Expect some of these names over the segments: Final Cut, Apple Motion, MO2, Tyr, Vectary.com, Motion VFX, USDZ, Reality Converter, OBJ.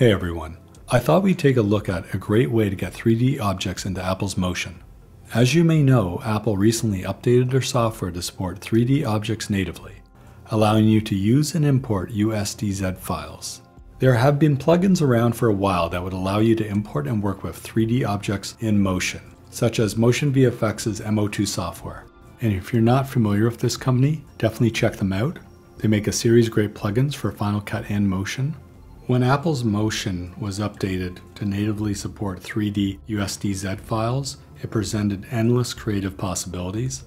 Hey everyone, I thought we'd take a look at a great way to get 3D objects into Apple's Motion. As you may know, Apple recently updated their software to support 3D objects natively, allowing you to use and import USDZ files. There have been plugins around for a while that would allow you to import and work with 3D objects in Motion, such as Motion VFX's MO2 software. And if you're not familiar with this company, definitely check them out. They make a series of great plugins for Final Cut and Motion. When Apple's Motion was updated to natively support 3D USDZ files, it presented endless creative possibilities.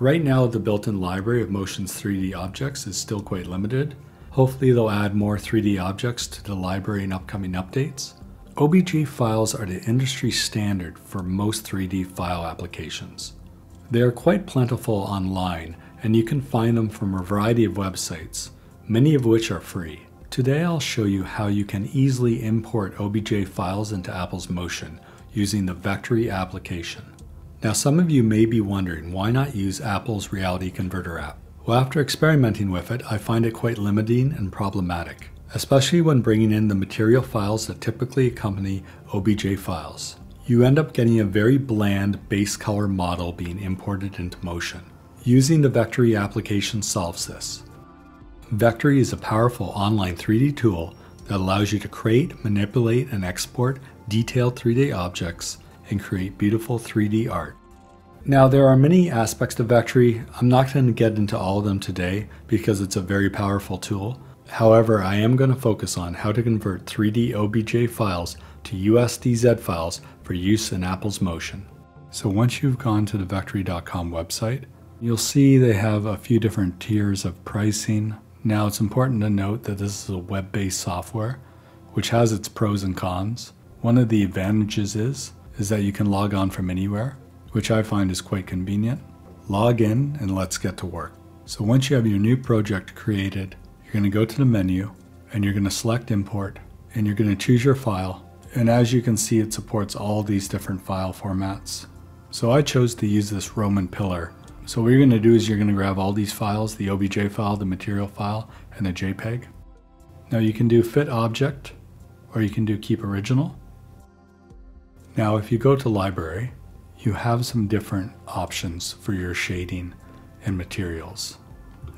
Right now, the built-in library of Motion's 3D objects is still quite limited. Hopefully they'll add more 3D objects to the library in upcoming updates. OBJ files are the industry standard for most 3D file applications. They are quite plentiful online, and you can find them from a variety of websites, many of which are free. Today I'll show you how you can easily import OBJ files into Apple's Motion using the Vectary application. Now some of you may be wondering why not use Apple's Reality Converter app. Well, after experimenting with it, I find it quite limiting and problematic, especially when bringing in the material files that typically accompany OBJ files. You end up getting a very bland base color model being imported into Motion. Using the Vectary application solves this. Vectary is a powerful online 3D tool that allows you to create, manipulate, and export detailed 3D objects and create beautiful 3D art. Now, there are many aspects to Vectary. I'm not going to get into all of them today because it's a very powerful tool. However, I am going to focus on how to convert 3D OBJ files to USDZ files for use in Apple's Motion. So once you've gone to the Vectary.com website, you'll see they have a few different tiers of pricing. Now, it's important to note that this is a web-based software, which has its pros and cons. One of the advantages is that you can log on from anywhere, which I find is quite convenient. Log in and let's get to work. So once you have your new project created, you're gonna go to the menu and you're gonna select import and you're gonna choose your file. And as you can see, it supports all these different file formats. So I chose to use this Roman pillar. So what you're gonna do is you're gonna grab all these files, the OBJ file, the material file, and the JPEG. Now you can do fit object, or you can do keep original. Now if you go to library, you have some different options for your shading and materials.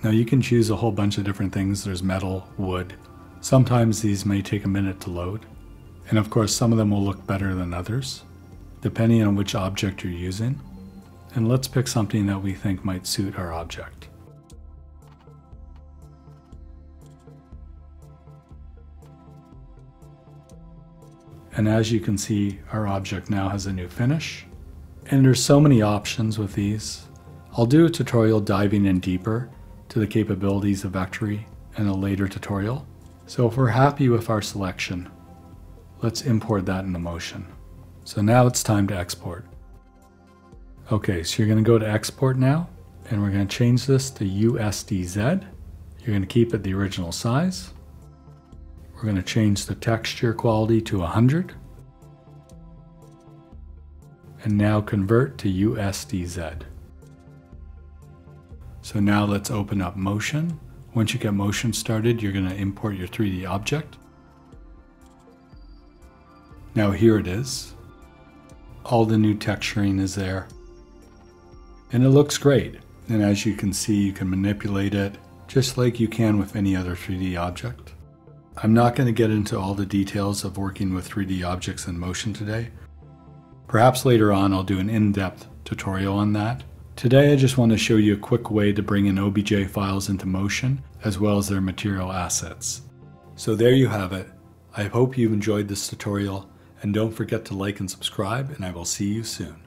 Now you can choose a whole bunch of different things. There's metal, wood. Sometimes these may take a minute to load. And of course, some of them will look better than others, depending on which object you're using. And let's pick something that we think might suit our object. And as you can see, our object now has a new finish. And there's so many options with these. I'll do a tutorial diving in deeper to the capabilities of Vectary in a later tutorial. So if we're happy with our selection, let's import that into Motion. So now it's time to export. Okay, so you're gonna go to export now, and we're gonna change this to USDZ. You're gonna keep it the original size. We're gonna change the texture quality to 100. And now convert to USDZ. So now let's open up Motion. Once you get Motion started, you're gonna import your 3D object. Now here it is. All the new texturing is there. And it looks great. And as you can see, you can manipulate it just like you can with any other 3D object. I'm not going to get into all the details of working with 3D objects in Motion today. Perhaps later on, I'll do an in-depth tutorial on that. Today, I just want to show you a quick way to bring in OBJ files into Motion, as well as their material assets. So there you have it. I hope you've enjoyed this tutorial, and don't forget to like and subscribe, and I will see you soon.